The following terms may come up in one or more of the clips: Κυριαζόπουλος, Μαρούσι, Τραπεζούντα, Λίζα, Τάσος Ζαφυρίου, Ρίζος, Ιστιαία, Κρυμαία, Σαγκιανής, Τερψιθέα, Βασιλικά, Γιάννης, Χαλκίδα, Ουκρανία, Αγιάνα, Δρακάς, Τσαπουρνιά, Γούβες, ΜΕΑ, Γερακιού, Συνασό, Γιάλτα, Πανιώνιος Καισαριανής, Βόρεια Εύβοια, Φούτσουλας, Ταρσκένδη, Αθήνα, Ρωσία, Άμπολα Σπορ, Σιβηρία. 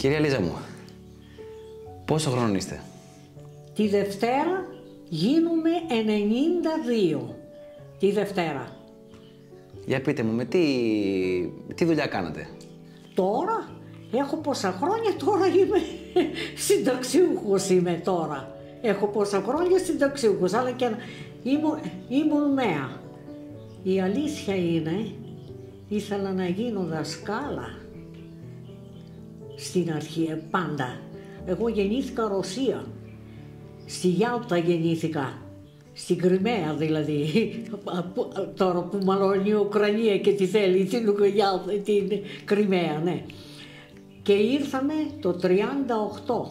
Κυρία Λίζα μου, πόσο χρόνο είστε? Τη Δευτέρα γίνουμε 92. Τη Δευτέρα. Για πείτε μου, με τι δουλειά κάνατε? Τώρα, έχω πόσα χρόνια, τώρα είμαι συνταξιούχος είμαι τώρα. Έχω πόσα χρόνια συνταξιούχος, αλλά και ήμουν ΜΕΑ. Η αλήθεια είναι, ήθελα να γίνω δασκάλα στην αρχή, πάντα. Εγώ γεννήθηκα Ρωσία, στη Γιάλτα γεννήθηκα, στην Κρυμαία δηλαδή, τώρα που μαλώνει η Ουκρανία και τη θέλει, την Κρυμαία, ναι. Και ήρθαμε το 38,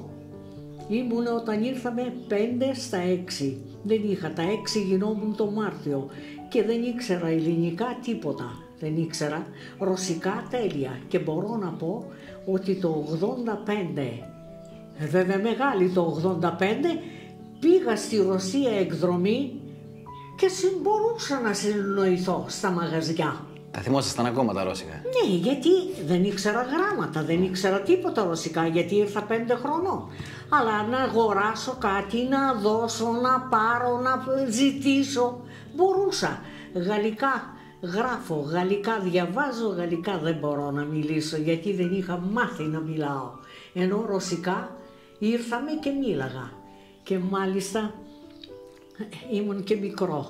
ήμουνε όταν ήρθαμε 5 στα 6, δεν είχα τα 6, γινόμουν το Μάρτιο και δεν ήξερα ελληνικά τίποτα. Δεν ήξερα, ρωσικά τέλεια, και μπορώ να πω ότι το 85, βέβαια μεγάλη το 85, πήγα στη Ρωσία εκδρομή και συμπορούσα να συνεννοηθώ στα μαγαζιά. Τα θυμόσασταν ακόμα τα ρώσικα? Ναι, γιατί δεν ήξερα γράμματα, δεν ήξερα τίποτα ρωσικά, γιατί ήρθα 5 χρονών. Αλλά να αγοράσω κάτι, να δώσω, να πάρω, να ζητήσω, μπορούσα. Γαλλικά γράφω, γαλλικά διαβάζω, γαλλικά δεν μπορώ να μιλήσω, γιατί δεν είχα μάθει να μιλάω. Ενώ ρωσικά ήρθαμε και μίλαγα. Και μάλιστα ήμουν και μικρό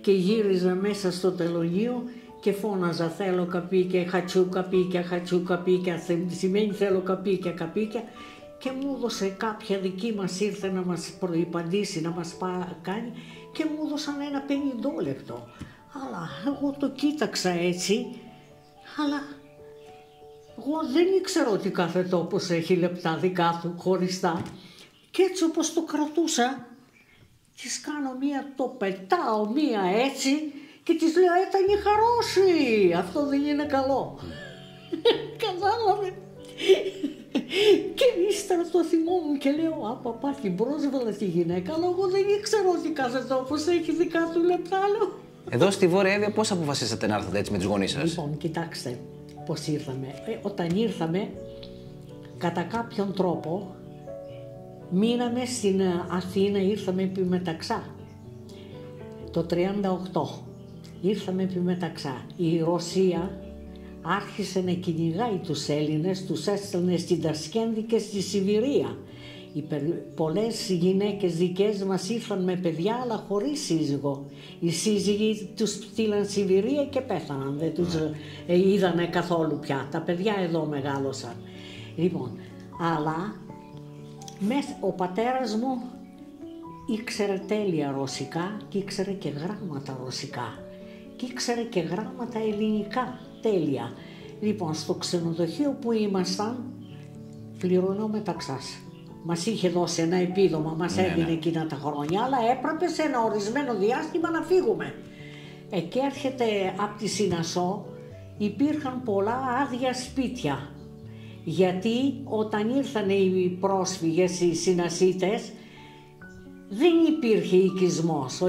και γύριζα μέσα στο τελωνείο και φώναζα θέλω καπίκια, χατσού καπίκια, χατσού καπίκια, σημαίνει θέλω καπίκια, καπίκια, και μου έδωσε κάποια δική μας, ήρθε να μας προϋπαντήσει, να μας κάνει, και μου έδωσαν ένα 50 λεπτό. Αλλά εγώ το κοίταξα έτσι, αλλά εγώ δεν ήξερα ότι κάθε τόπος έχει λεπτά δικά του χωριστά. Και έτσι όπως το κρατούσα, της κάνω μία, το πετάω μία έτσι και της λέω ήταν η χαρόση, αυτό δεν είναι καλό. Κατάλαβε. Και ύστερα το θυμόμουν και λέω απαπά την πρόσβαλα τη γυναίκα, αλλά εγώ δεν ήξερα ότι κάθε τόπος έχει δικά του λεπτά, λέω. Εδώ στη Βόρεια Εύβοια πώς αποφασίσατε να έρθετε έτσι με τους γονείς σας? Λοιπόν, κοιτάξτε πώς ήρθαμε. Όταν ήρθαμε, κατά κάποιον τρόπο, μείναμε στην Αθήνα, ήρθαμε επί μεταξά. Το 38 ήρθαμε επί μεταξά. Η Ρωσία άρχισε να κυνηγάει τους Έλληνες, τους έστελνε στην Ταρσκένδη και στη Σιβηρία. Πολλές γυναίκες δικές μας ήρθαν με παιδιά, αλλά χωρίς σύζυγο. Οι σύζυγοι τους στείλαν Σιβηρία και πέθαναν, δεν τους είδανε καθόλου πια. Τα παιδιά εδώ μεγάλωσαν. Λοιπόν, αλλά ο πατέρας μου ήξερε τέλεια ρωσικά και ήξερε και γράμματα ρωσικά. Και ήξερε και γράμματα ελληνικά τέλεια. Λοιπόν, στο ξενοδοχείο που ήμασταν, πληρώνω μεταξάς. Μας είχε δώσει ένα επίδομα, μας έδινε εκείνα τα χρόνια, αλλά έπρεπε σε ένα ορισμένο διάστημα να φύγουμε. Εκεί έρχεται από τη Συνασό, υπήρχαν πολλά άδεια σπίτια. Γιατί όταν ήρθαν οι πρόσφυγες, οι Συνασίτες, δεν υπήρχε οικισμός.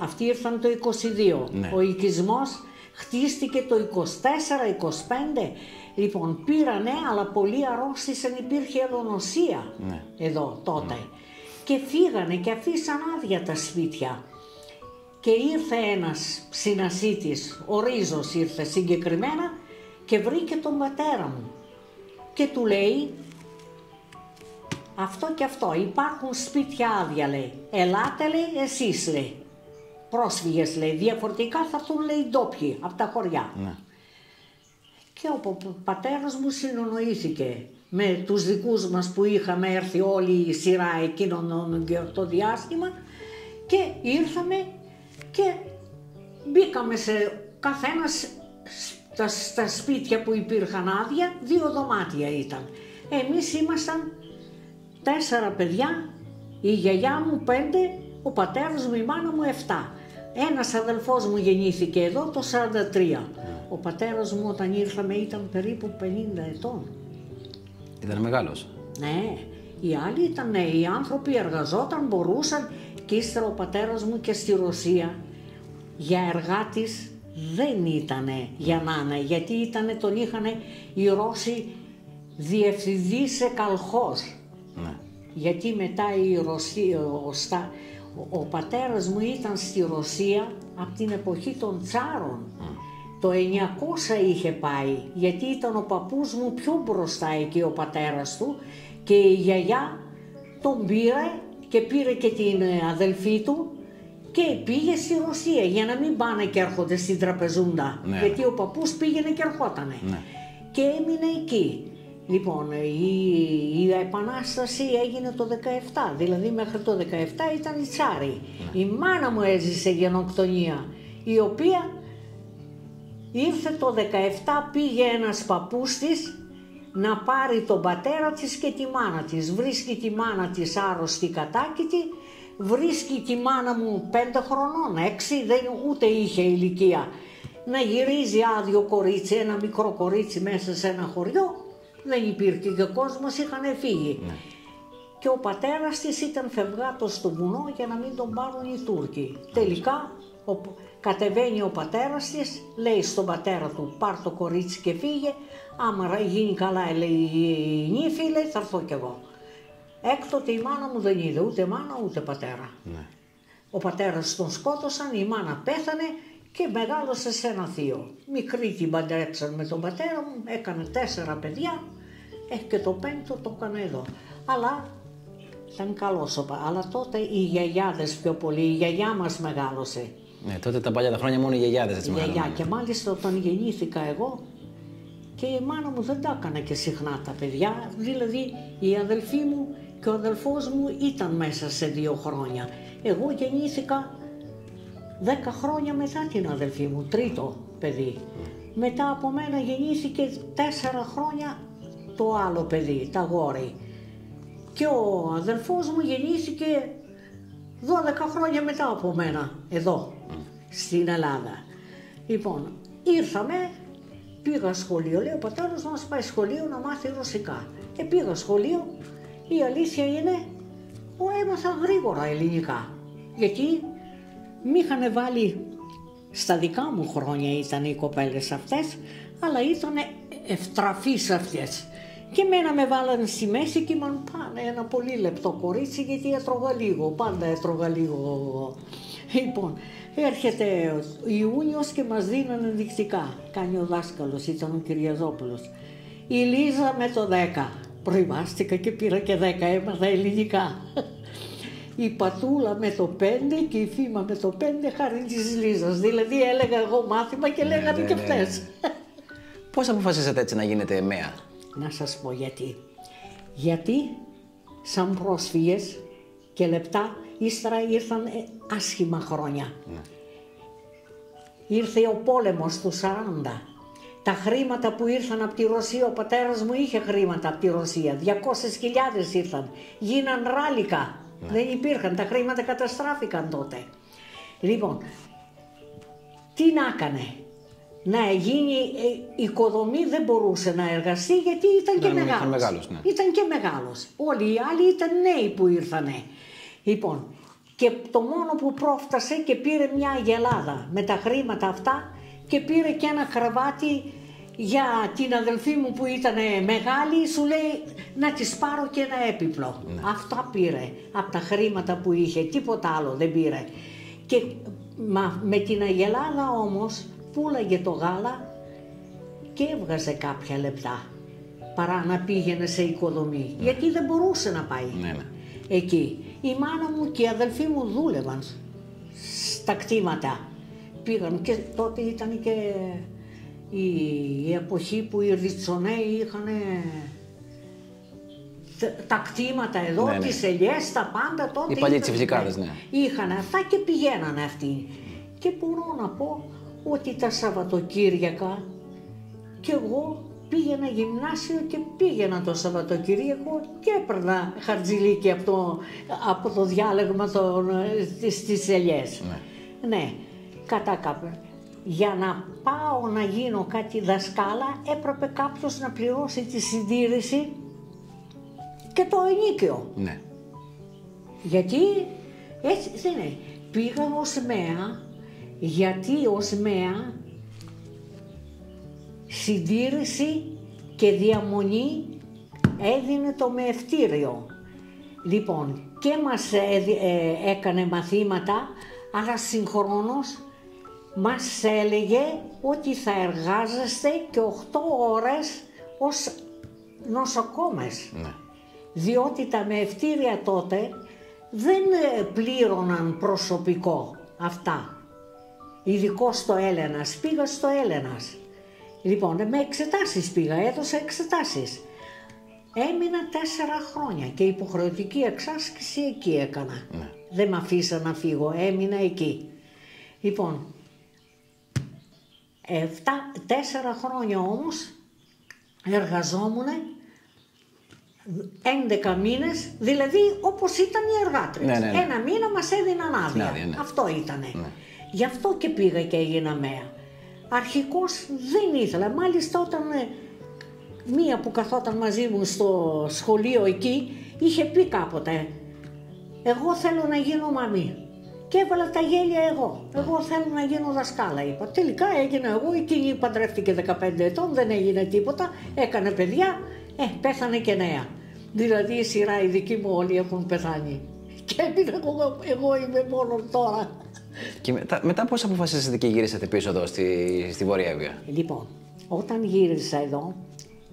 Αυτοί ήρθαν το 22. Ναι. Ο οικισμός χτίστηκε το 24-25. Λοιπόν, πήρανε, αλλά πολλοί αρρώστησαν, υπήρχε ελονοσία εδώ τότε. Ναι. Και φύγανε και αφήσαν άδεια τα σπίτια. Και ήρθε ένας Συνασίτης, ο Ρίζος ήρθε συγκεκριμένα, και βρήκε τον πατέρα μου. Και του λέει, αυτό και αυτό, υπάρχουν σπίτια άδεια, λέει, ελάτε, λέει, εσείς, λέει, πρόσφυγες, λέει, διαφορετικά θα έρθουν, λέει, ντόπιοι από τα χωριά. Ναι. Και ο πατέρας μου συνονοήθηκε με τους δικούς μας που είχαμε έρθει όλη η σειρά εκείνον το διάστημα, και ήρθαμε και μπήκαμε σε καθένας στα σπίτια που υπήρχαν άδεια, 2 δωμάτια ήταν. Εμείς ήμασταν 4 παιδιά, η γιαγιά μου 5, ο πατέρας μου, η μάνα μου 7. Ένας αδελφός μου γεννήθηκε εδώ το 43. Ο πατέρας μου όταν ήρθαμε ήταν περίπου 50 ετών. Ήταν μεγάλος. Ναι, οι άλλοι ήταν νέοι, οι άνθρωποι εργαζόταν, μπορούσαν, και ύστερα ο πατέρας μου και στη Ρωσία για εργάτης δεν ήτανε για να είναι, γιατί ήτανε, τον είχανε οι Ρώσοι διευθυντή σε καλχός. Ναι. Γιατί μετά η Ρωσία, ο πατέρας μου ήταν στη Ρωσία από την εποχή των τσάρων. Το 900 είχε πάει, γιατί ήταν ο παππούς μου πιο μπροστά εκεί ο πατέρας του και η γιαγιά τον πήρε και πήρε και την αδελφή του και πήγε στη Ρωσία για να μην πάνε και έρχονται στην Τραπεζούντα, ναι, γιατί ο παππούς πήγαινε και ερχότανε, ναι, και έμεινε εκεί. Λοιπόν, η Επανάσταση έγινε το 17, δηλαδή μέχρι το 17 ήταν οι τσάροι. Ναι. Η μάνα μου έζησε γενοκτονία, η οποία ήρθε το 17, πήγε ένας παππούς της να πάρει τον πατέρα της και τη μάνα της. Βρίσκει τη μάνα της άρρωστη κατάκητη, βρίσκει τη μάνα μου 5 χρονών, 6, δεν, ούτε είχε ηλικία. Να γυρίζει άδειο κορίτσι, ένα μικρό κορίτσι μέσα σε ένα χωριό, δεν υπήρχε και κόσμος, είχαν φύγει. Ναι. Και ο πατέρας της ήταν φευγάτος στο βουνό για να μην τον πάρουν οι Τούρκοι. Ναι. Τελικά κατεβαίνει ο πατέρας της, λέει στον πατέρα του πάρ' το κορίτσι και φύγε, άμα γίνει καλά λέει, η νύφη, λέει, θα έρθω κι εγώ. Έκτοτε η μάνα μου δεν είδε ούτε μάνα ούτε πατέρα. Ναι. Ο πατέρας τον σκότωσαν, η μάνα πέθανε και μεγάλωσε σε ένα θείο. Μικρή την παντρέψαν με τον πατέρα μου, έκανε 4 παιδιά και το 5ο το έκανε εδώ. Αλλά ήταν καλός, αλλά τότε οι γιαγιάδες πιο πολύ, η γιαγιά μας μεγάλωσε. Ναι, τότε τα παλιά τα χρόνια μόνο οι γιαγιάδες έτσι μεγάλωναν. Γιαγιά, και μάλιστα όταν γεννήθηκα εγώ και η μάνα μου δεν τα έκανε και συχνά τα παιδιά, δηλαδή η αδελφή μου και ο αδελφός μου ήταν μέσα σε 2 χρόνια. Εγώ γεννήθηκα 10 χρόνια μετά την αδελφή μου, 3ο παιδί. Μετά από μένα γεννήθηκε 4 χρόνια το άλλο παιδί, το αγόρι. Και ο αδελφός μου γεννήθηκε 12 χρόνια μετά από μένα, εδώ, στην Ελλάδα. Λοιπόν, ήρθαμε, πήγα σχολείο, λέει ο πατέρας μας πάει σχολείο να μάθει ρωσικά. Πήγα σχολείο, η αλήθεια είναι, έμαθα γρήγορα ελληνικά, γιατί μη είχαν βάλει, στα δικά μου χρόνια ήταν οι κοπέλες αυτές, αλλά ήταν ευτραφείς αυτές. Και εμένα με βάλανε στη μέση και ήμουν πάνε ένα πολύ λεπτό κορίτσι, γιατί έτρωγα λίγο, πάντα έτρωγα λίγο. Λοιπόν, έρχεται Ιούνιος και μας δίνανε ενδεικτικά. Κάνει ο δάσκαλος, ήταν ο Κυριαζόπουλος. Η Λίζα με το 10. Προημάστηκα και πήρα και 10, έμαθα ελληνικά. Η Πατούλα με το 5 και η Φήμα με το 5 χάρη της Λίζας. Δηλαδή έλεγα εγώ μάθημα και λέγανε και αυτές. Πώς αποφασίσατε έτσι να γίνετε ΜΕΑ? Να σας πω γιατί. Γιατί σαν πρόσφυγες και λεπτά ύστερα ήρθαν άσχημα χρόνια. Ναι. Ήρθε ο πόλεμος του 40. Τα χρήματα που ήρθαν από τη Ρωσία, ο πατέρας μου είχε χρήματα από τη Ρωσία. 200.000 ήρθαν. Γίναν ράλικα. Ναι. Δεν υπήρχαν, τα χρήματα καταστράφηκαν τότε. Λοιπόν, τι να έκανε, να γίνει οικοδομή δεν μπορούσε να εργαστεί γιατί ήταν και μεγάλος. Ήταν μεγάλος, ναι. Ήταν και μεγάλος. Όλοι οι άλλοι ήταν νέοι που ήρθανε. Λοιπόν, και το μόνο που πρόφτασε και πήρε μια αγελάδα με τα χρήματα αυτά και πήρε και ένα κραβάτι για την αδελφή μου που ήταν μεγάλη, σου λέει να της πάρω και ένα έπιπλο. Ναι. Αυτά πήρε από τα χρήματα που είχε, τίποτα άλλο δεν πήρε. Και με την αγελάδα όμως πούλαγε το γάλα και έβγαζε κάποια λεπτά παρά να πήγαινε σε οικοδομή, ναι, γιατί δεν μπορούσε να πάει, ναι, ναι, εκεί. Η μάνα μου και η αδελφή μου δούλευαν στα κτήματα. Πήγαν και τότε ήταν και η εποχή που οι Ριτσονέοι είχαν τα κτήματα εδώ, ναι, ναι, τις ελιές, τα πάντα τότε. Οι παλιοί τσιφλικάδες, ναι. Είχαν αυτά και πηγαίνανε αυτοί. Και μπορώ να πω ότι τα Σαββατοκύριακα και εγώ πήγαινα γυμνάσιο και πήγαινα το Σαββατοκύριακο και έπαιρνα χαρτζηλίκι από το διάλεγμα στις ελιές. Ναι, ναι, κατά κάποιο. Για να πάω να γίνω κάτι δασκάλα έπρεπε κάποιος να πληρώσει τη συντήρηση και το ενίκιο. Ναι. Γιατί έτσι δεν είναι. Πήγα ως ΜΕΑ, γιατί ως ΜΕΑ συντήρηση και διαμονή έδινε το μεευτήριο. Λοιπόν, και μας έκανε μαθήματα, αλλά συγχρόνως μας έλεγε ότι θα εργάζεστε και 8 ώρες ως νοσοκόμες. Ναι. Διότι τα μεευτήρια τότε δεν πλήρωναν προσωπικό αυτά. Ειδικό στο Έλενας. Πήγα στο Έλενας. Λοιπόν, με εξετάσεις πήγα, έδωσα εξετάσεις. Έμεινα 4 χρόνια και υποχρεωτική εξάσκηση εκεί έκανα. Ναι. Δεν με αφήσα να φύγω, έμεινα εκεί. Λοιπόν, 4 χρόνια όμως εργαζόμουν 11 μήνες, δηλαδή όπως ήταν οι εργάτριες. Ναι, ναι, ναι. Ένα μήνα μας έδιναν άδεια. Ναι, ναι. Αυτό ήτανε. Ναι. Γι' αυτό και πήγα και έγινα ΜΕΑ. Αρχικώς δεν ήθελα. Μάλιστα όταν μία που καθόταν μαζί μου στο σχολείο εκεί, είχε πει κάποτε «Εγώ θέλω να γίνω μαμή». Και έβαλα τα γέλια εγώ. Εγώ θέλω να γίνω δασκάλα, είπα. Τελικά έγινα εγώ, εκείνη παντρεύτηκε 15 ετών, δεν έγινε τίποτα, έκανε παιδιά, πέθανε και νέα. Δηλαδή η σειρά η δική μου όλοι έχουν πεθάνει. Και εγώ είμαι μόνο τώρα. Και μετά πώς αποφασίσατε και γυρίσατε πίσω εδώ στη Βόρεια Εύβοια? Λοιπόν, όταν γύρισα εδώ,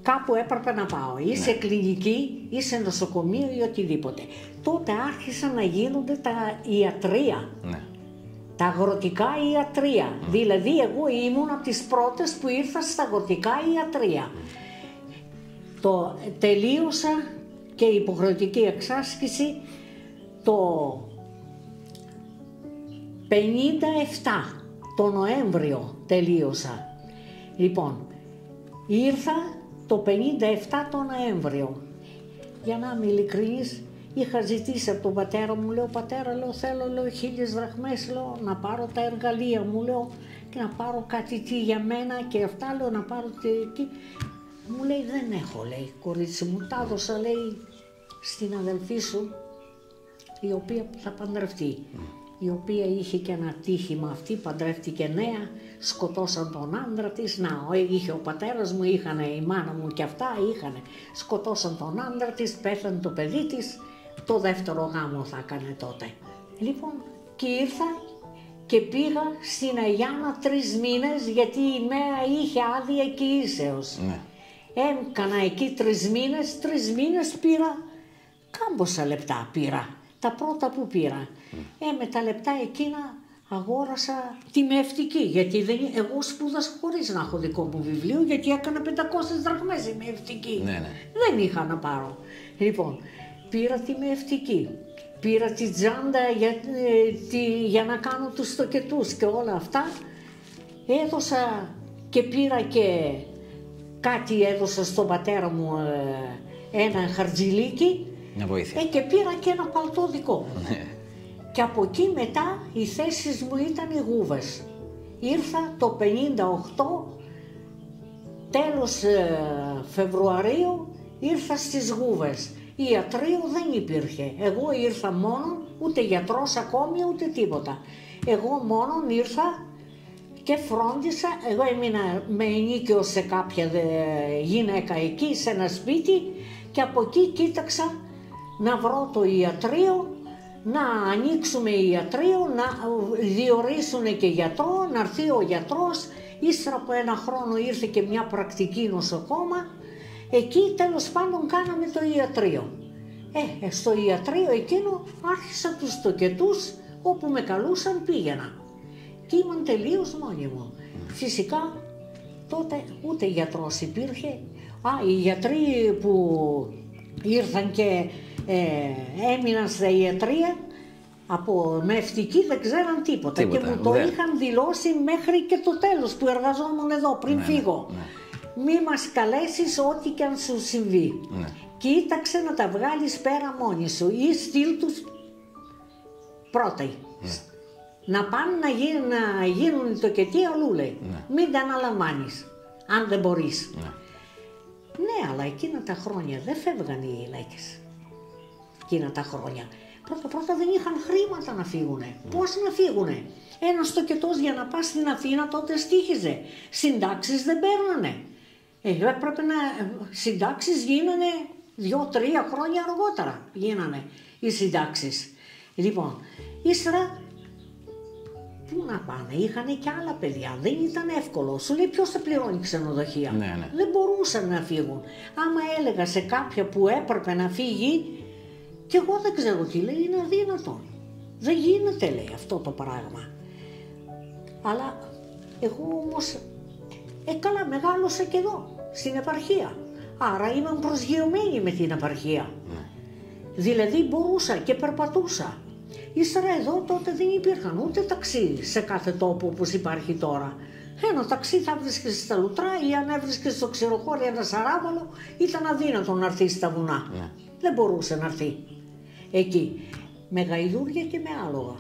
κάπου έπρεπε να πάω, ή σε κλινική, ή σε νοσοκομείο ή οτιδήποτε. Τότε άρχισαν να γίνονται τα ιατρεία, ναι. Τα αγροτικά ιατρεία. Mm. Δηλαδή εγώ ήμουν από τις πρώτες που ήρθα στα αγροτικά ιατρεία. Το τελείωσα και η υποχρεωτική εξάσκηση το 57, το Νοέμβριο τελείωσα. Λοιπόν, ήρθα το 57 το Νοέμβριο. Για να είμαι ειλικρινής, είχα ζητήσει από τον πατέρα μου, λέω πατέρα, λέω, θέλω 1000 δραχμές, λέω, να πάρω τα εργαλεία μου, λέω, και να πάρω κάτι τι για μένα και αυτά, λέω, να πάρω τι. Μου λέει δεν έχω, λέει, κορίτσι μου, τα έδωσα, λέει, στην αδελφή σου, η οποία θα παντρευτεί, η οποία είχε και ένα τύχημα, αυτή παντρεύτηκε νέα, σκοτώσαν τον άντρα της, να, είχε ο πατέρας μου, είχανε η μάνα μου και αυτά, είχανε, σκοτώσαν τον άντρα της, πέθανε το παιδί της, το δεύτερο γάμο θα έκανε τότε. Λοιπόν, και ήρθα και πήγα στην Αγιάνα 3 μήνες, γιατί η ΜΕΑ είχε άδεια και ήσεως. Ναι. Έκανα εκεί 3 μήνες, 3 μήνες πήρα, κάμποσα λεπτά πήρα, τα πρώτα που πήρα. Με τα λεπτά εκείνα αγόρασα τη μεευτική, γιατί εγώ σπούδασα χωρίς να έχω δικό μου βιβλίο, γιατί έκανα 500 δραχμές η μεευτική. Ναι, ναι. Δεν είχα να πάρω. Λοιπόν, πήρα τη μεευτική, πήρα τη τζάντα για να κάνω τους στοκετούς και όλα αυτά. Έδωσα και πήρα και κάτι έδωσα στον πατέρα μου, ένα χαρτζιλίκι. Μια βοήθεια. Και πήρα και ένα παλτό δικό. Ναι. Και από εκεί μετά οι θέσεις μου ήταν οι Γούβες. Ήρθα το 58, τέλος Φεβρουαρίου, ήρθα στις Γούβες. Ιατρείο δεν υπήρχε. Εγώ ήρθα μόνο, ούτε γιατρός ακόμη, ούτε τίποτα. Εγώ μόνον ήρθα και φρόντισα. Εγώ έμεινα με ενίκιο σε κάποια γυναίκα εκεί, σε ένα σπίτι, και από εκεί κοίταξα να βρω το ιατρείο, να ανοίξουμε ιατρείο, να διορίσουν και γιατρό, να έρθει ο γιατρός. Ύστερα από 1 χρόνο ήρθε και μια πρακτική νοσοκόμα. Εκεί τέλος πάντων κάναμε το ιατρείο. Στο ιατρείο εκείνο άρχισα τους στοκετούς, όπου με καλούσαν πήγαινα. Και ήμουν τελείως μόνιμο. Φυσικά τότε ούτε γιατρός υπήρχε. Οι γιατροί που ήρθαν και έμειναν στα ιατρεία από μευτική δεν ξέραν τίποτα. Και μου το είχαν δηλώσει μέχρι και το τέλος που εργαζόμουν εδώ πριν φύγω. Ναι. Μη μας καλέσεις ό,τι και αν σου συμβεί. Ναι. Κοίταξε να τα βγάλεις πέρα μόνη σου ή στείλ τους πρώτα. Ναι. Να πάνε να γίνουν το και τι αλλού, λέει. Ναι. Μην τα αναλαμβάνεις, αν δεν μπορείς. Ναι. Ναι, αλλά εκείνα τα χρόνια δεν φεύγαν οι γυναίκες. Εκείνα τα χρόνια. Πρώτα δεν είχαν χρήματα να φύγουνε. Πώς να φύγουνε? Ένας στοκετός για να πας στην Αθήνα τότε στοίχιζε. Συντάξεις δεν παίρνανε. Έπρεπε να... Συντάξεις γίνανε 2-3 χρόνια αργότερα γίνανε οι συντάξεις. Λοιπόν, ύστερα πού να πάνε, είχαν και άλλα παιδιά, δεν ήταν εύκολο. Σου λέει ποιος θα πληρώνει ξενοδοχεία. Ναι, ναι. Δεν μπορούσαν να φύγουν. Άμα έλεγα σε κάποια που έπρεπε να φύγει, και εγώ δεν ξέρω τι λέει, είναι αδύνατο. Δεν γίνεται, λέει, αυτό το πράγμα. Αλλά εγώ όμως καλά μεγάλωσα και εδώ, στην επαρχία. Άρα ήμουν προσγειωμένη με την επαρχία. Ναι. Δηλαδή μπορούσα και περπατούσα. Ύστερα εδώ τότε δεν υπήρχαν ούτε ταξί σε κάθε τόπο όπως υπάρχει τώρα. Ένα ταξί θα βρίσκεσαι στα Λουτρά ή αν έβρισκες στο ξηροχώρι ένα σαράβαλο, ήταν αδύνατο να έρθει στα βουνά. Ναι. Δεν μπορούσε να έρθει εκεί. Με γαϊδούρια και με άλογα.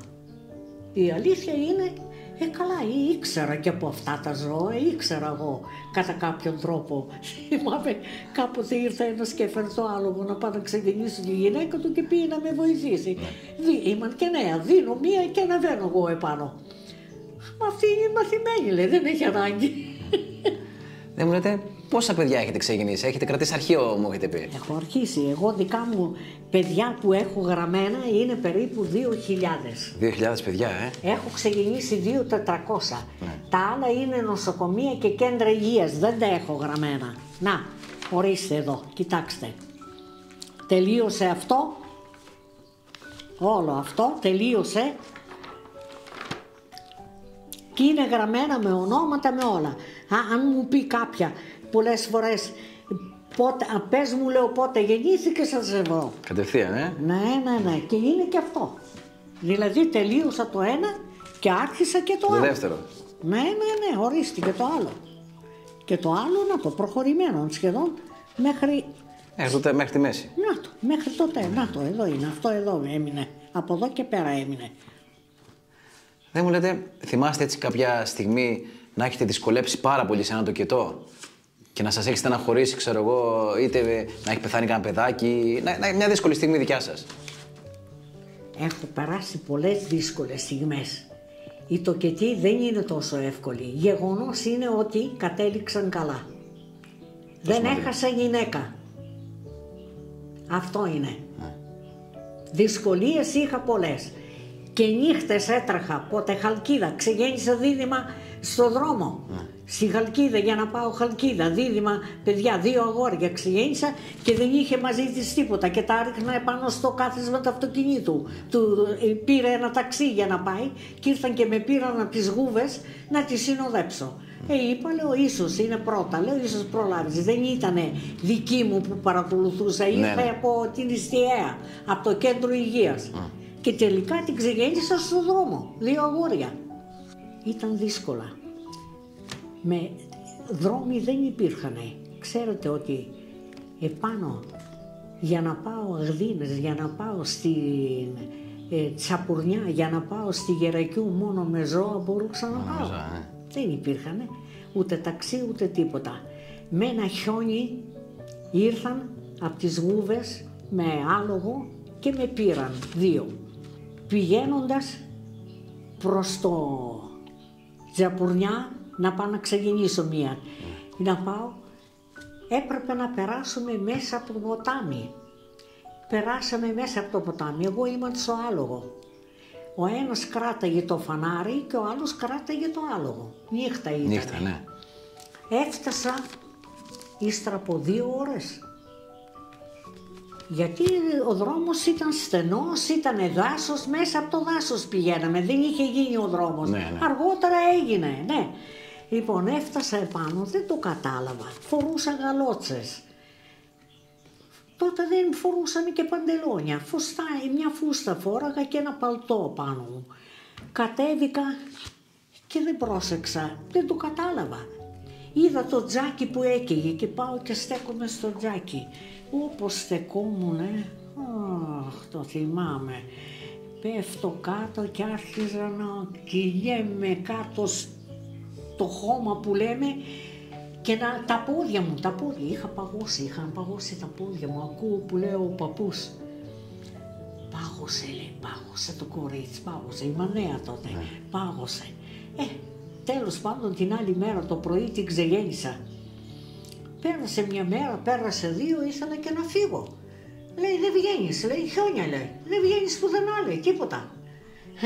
Η αλήθεια είναι, καλά, ήξερα και από αυτά τα ζώα, ήξερα εγώ κατά κάποιον τρόπο. Θυμάμαι κάποτε ήρθε ένας και έφερε το άλογο να πάει να ξεκινήσει τη γυναίκα του και πήγε να με βοηθήσει. Ναι. Ήμαν και νέα, δίνω μία και αναβαίνω εγώ επάνω. Μα αυτή είναι μαθημένη, λέει, δεν έχει ανάγκη. Δεν μου λέτε πόσα παιδιά έχετε ξεκινήσει, έχετε κρατήσει αρχείο, μου έχετε πει. Έχω αρχίσει. Εγώ δικά μου παιδιά που έχω γραμμένα είναι περίπου 2.000. 2.000 παιδιά, Έχω ξεκινήσει 2.400. Ναι. Τα άλλα είναι νοσοκομεία και κέντρα υγείας. Δεν τα έχω γραμμένα. Να, ορίστε εδώ, κοιτάξτε. Τελείωσε αυτό. Όλο αυτό τελείωσε. Και είναι γραμμένα με ονόματα, με όλα. Αν μου πει κάποια, πολλές φορές, πες μου, λέω, πότε γεννήθηκε, θα σε βρω. Κατευθείαν, Ναι. Και είναι και αυτό. Δηλαδή τελείωσα το ένα και άρχισα και το άλλο. Το δεύτερο. Ναι, ορίστηκε το άλλο. Και το άλλο, να το, προχωρημένο σχεδόν, μέχρι... μέχρι τη μέση. Να το, μέχρι τότε, εδώ είναι, αυτό εδώ έμεινε. Από εδώ και πέρα έμεινε. Δεν μου λέτε, θυμάστε έτσι κάποια στιγμή να έχετε δυσκολέψει πάρα πολύ σε έναν τοκετό και να σας έχει στεναχωρήσει, ξέρω εγώ, είτε να έχει πεθάνει κανένα παιδάκι, μια δύσκολη στιγμή δικιά σας. Έχω περάσει πολλές δύσκολες στιγμές. Η τοκετή δεν είναι τόσο εύκολη. Γεγονός είναι ότι κατέληξαν καλά. Δεν έχασα γυναίκα. Αυτό είναι. Δυσκολίες είχα πολλές. Και νύχτες έτρεχα, πότε Χαλκίδα, ξεγέννησα δίδυμα στο δρόμο, στη Χαλκίδα για να πάω Χαλκίδα, δίδυμα, παιδιά, 2 αγόρια ξεγέννησα και δεν είχε μαζί της τίποτα και τα ρίχνα επάνω στο κάθισμα του αυτοκινήτου. Πήρε ένα ταξί για να πάει και ήρθαν και με πήραν από τις Γούβες να τις συνοδέψω. Είπα, λέω, ίσως είναι πρώτα, λέω, ίσως προλάβεις. Δεν ήτανε δική μου που παρακολουθούσα, ήρθε από την Ιστιαία, από το κέντρο υγείας. Και τελικά την ξεγέννησα στον δρόμο, 2 αγόρια. Ήταν δύσκολα. Με δρόμοι δεν υπήρχανε. Ξέρετε ότι επάνω για να πάω Αγδίνες, για να πάω στην Τσαπουρνιά, για να πάω στη Γερακιού μόνο με ζώα μπορούσα να πάω. Δεν υπήρχανε ούτε ταξί ούτε τίποτα. Με ένα χιόνι ήρθαν από τις Γούβες με άλογο και με πήραν 2. Πηγαίνοντας προς το Τσαπουρνιά να πάω να ξεκινήσω μία, να πάω, έπρεπε να περάσουμε μέσα από το ποτάμι. Περάσαμε μέσα από το ποτάμι, εγώ ήμουν στο άλογο. Ο ένας κράταγε το φανάρι και ο άλλος κράταγε το άλογο. Νύχτα ήταν. Νύχτα, ναι. Έφτασα ύστερα από 2 ώρες. Γιατί ο δρόμος ήταν στενός, ήταν δάσος, μέσα από το δάσος πηγαίναμε, δεν είχε γίνει ο δρόμος. Ναι. Αργότερα έγινε, Λοιπόν, έφτασα επάνω, δεν το κατάλαβα, φορούσα γαλότσες. Τότε δεν φορούσαν και παντελόνια, μια φούστα φόραγα και ένα παλτό πάνω μου. Κατέβηκα και δεν πρόσεξα, δεν το κατάλαβα. Είδα το τζάκι που έκαιγε και πάω και στέκομαι στο τζάκι. Όπως στεκόμουνε, το θυμάμαι, πέφτω κάτω και άρχιζα να κυλιέμαι κάτω στο χώμα που λέμε και τα πόδια μου, είχαν παγώσει τα πόδια μου, ακούω που λέω ο παππούς. Πάγωσε, λέει, πάγωσε το κορίτσι, πάγωσε, η μανέα τότε, πάγωσε. Τέλος πάντων την άλλη μέρα το πρωί την ξεγέννησα. Πέρασε μια μέρα, πέρασε δύο, ήθελα και να φύγω. Λέει, δεν βγαίνεις, λέει, χιόνια, λέει, δεν βγαίνεις πουθενά, λέει, τίποτα.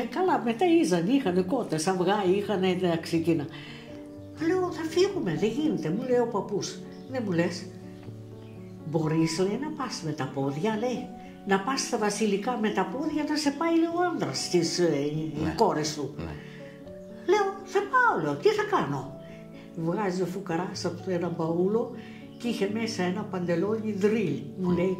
Καλά, μετά ίζαν, είχαν κότες, αυγά, είχαν, εντάξει, εκείνα. Λέω, θα φύγουμε, δεν γίνεται, μου λέει ο παππούς. Δεν μου λες, μπορείς, λέει, να πας με τα πόδια, λέει, να πας στα Βασιλικά με τα πόδια, να σε πάει, λέει, ο άντρας στις κόρες του. Ναι. Λέω, θα πάω, λέω, τι θα κάνω. Βγάζει ο φουκαράς από ένα μπαούλο και είχε μέσα ένα παντελόνι δρύλ. Μου λέει,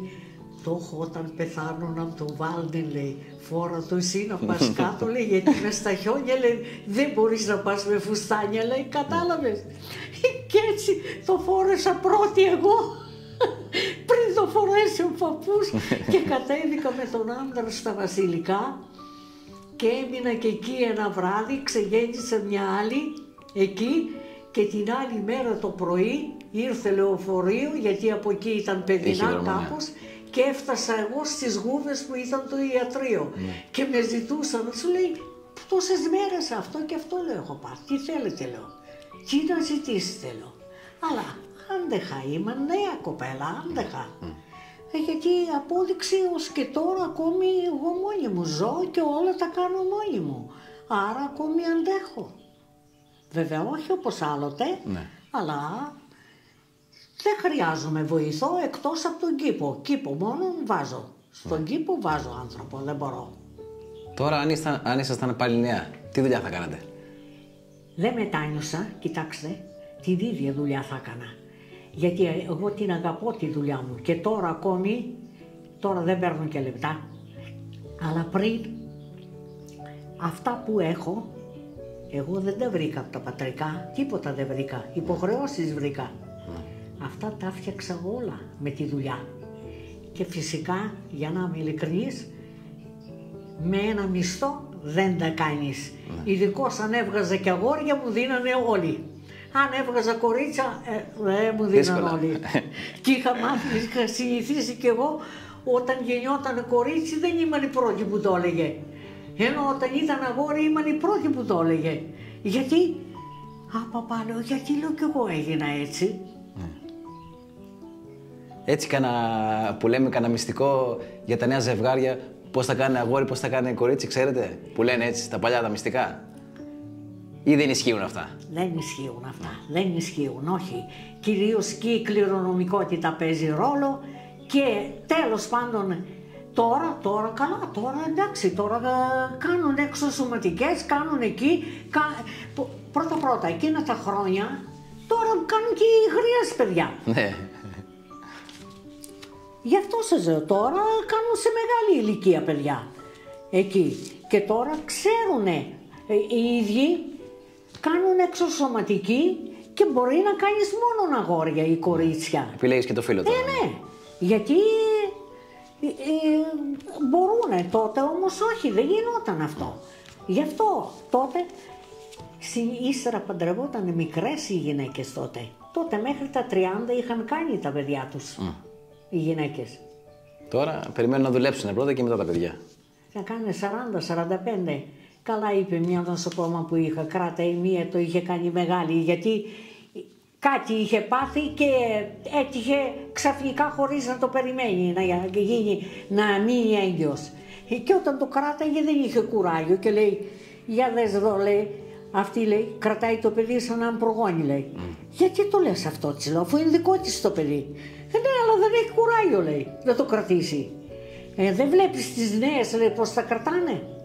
το έχω όταν πεθάνω να το βάλνε, λέει, φόρα το εσύ να πας κάτω, λέει, γιατί με στα χιόνια, λέει, δεν μπορείς να πας με φουστάνια, λέει, κατάλαβες. Και έτσι το φόρεσα πρώτη εγώ, πριν το φορέσει ο παππούς, και κατέβηκα με τον άντρα στα Βασιλικά και έμεινα και εκεί ένα βράδυ, ξεγέννησε μια άλλη εκεί. Και την άλλη μέρα το πρωί ήρθε λεωφορείο, γιατί από εκεί ήταν παιδινά κάπως, και έφτασα εγώ στις Γούβες που ήταν το ιατρείο. Ναι. Και με ζητούσαν, σου λέει, τόσες μέρες αυτό και αυτό, λέω, έχω πάθει. Τι θέλετε, λέω, τι να ζητήσετε, λέω. Αλλά άντεχα, είμαι νέα κοπέλα, άντεχα. Γιατί απόδειξη ως και τώρα ακόμη εγώ μόνη μου ζω και όλα τα κάνω μόνη μου. Άρα ακόμη αντέχω. Βέβαια όχι όπως άλλοτε, ναι, αλλά δεν χρειάζομαι βοηθό εκτός από τον κήπο. Κήπο μόνο βάζω. Στον κήπο βάζω άνθρωπο, δεν μπορώ. Τώρα αν ήσασταν πάλι νέα, τι δουλειά θα κάνατε? Δεν μετάνιωσα, κοιτάξτε, την ίδια δουλειά θα έκανα. Γιατί εγώ την αγαπώ τη δουλειά μου και τώρα ακόμη, τώρα δεν παίρνω και λεπτά. Αλλά πριν αυτά που έχω, εγώ δεν τα βρήκα από τα πατρικά, τίποτα δεν βρήκα, υποχρεώσεις βρήκα. Αυτά τα φτιάξα όλα με τη δουλειά. Και φυσικά, για να είμαι ειλικρινής, με ένα μισθό δεν τα κάνεις. Ειδικώς αν έβγαζα και αγόρια μου δίνανε όλοι. Αν έβγαζα κορίτσα, μου δίνανε όλοι. Και είχα μάθει, είχα συνηθίσει κι εγώ, όταν γεννιόταν κορίτσι δεν ήμουν η πρώτη που το έλεγε. Ενώ όταν ήταν αγόρι ήμαν η πρώτη που το έλεγε. Γιατί, παπά, λέω, γιατί, λέω, κι εγώ έγινα έτσι. Έτσι που λέμε κανένα μυστικό για τα νέα ζευγάρια, πώς θα κάνει αγόρι, πώς θα κάνει κορίτσι, ξέρετε, που λένε έτσι τα παλιά τα μυστικά. Ή δεν ισχύουν αυτά? Δεν ισχύουν αυτά, δεν ισχύουν, όχι. Κυρίως και η κληρονομικότητα παίζει ρόλο και τέλος πάντων, Τώρα καλά, τώρα εντάξει, τώρα κάνουν εξωσωματικές, κάνουν εκεί. Πρώτα εκείνα τα χρόνια, τώρα κάνουν και οι γρίες παιδιά. Ναι. Γι' αυτό σας λέω, τώρα κάνουν σε μεγάλη ηλικία παιδιά εκεί. Και τώρα ξέρουνε οι ίδιοι, κάνουν εξωσωματική και μπορεί να κάνεις μόνο αγόρια ή κορίτσια. Επιλέγεις και το φίλο τώρα. Ναι, γιατί μπορούνε τότε, όμως όχι, δεν γινόταν αυτό. Γι' αυτό τότε, ύστερα παντρευόταν μικρές οι γυναίκες τότε. Τότε μέχρι τα 30 είχαν κάνει τα παιδιά τους οι γυναίκες. Τώρα περιμένουν να δουλέψουν πρώτα και μετά τα παιδιά. Θα κάνε 40-45. Καλά είπε μια νοσοκόμα που είχα, κράτα η μία το είχε κάνει μεγάλη, γιατί κάτι είχε πάθει και έτυχε ξαφνικά χωρίς να το περιμένει να γίνει, να μείνει έγκυος. Και όταν το κράταγε δεν είχε κουράγιο και λέει, για δες εδώ, λέει, αυτή, λέει, κρατάει το παιδί σαν έναν προγόνι, λέει. Γιατί το λες αυτό, της λέω, αφού είναι δικό της το παιδί. Ναι, αλλά δεν έχει κουράγιο, λέει, να το κρατήσει. Δεν βλέπεις τις νέες, λέει, πώς τα κρατάνε.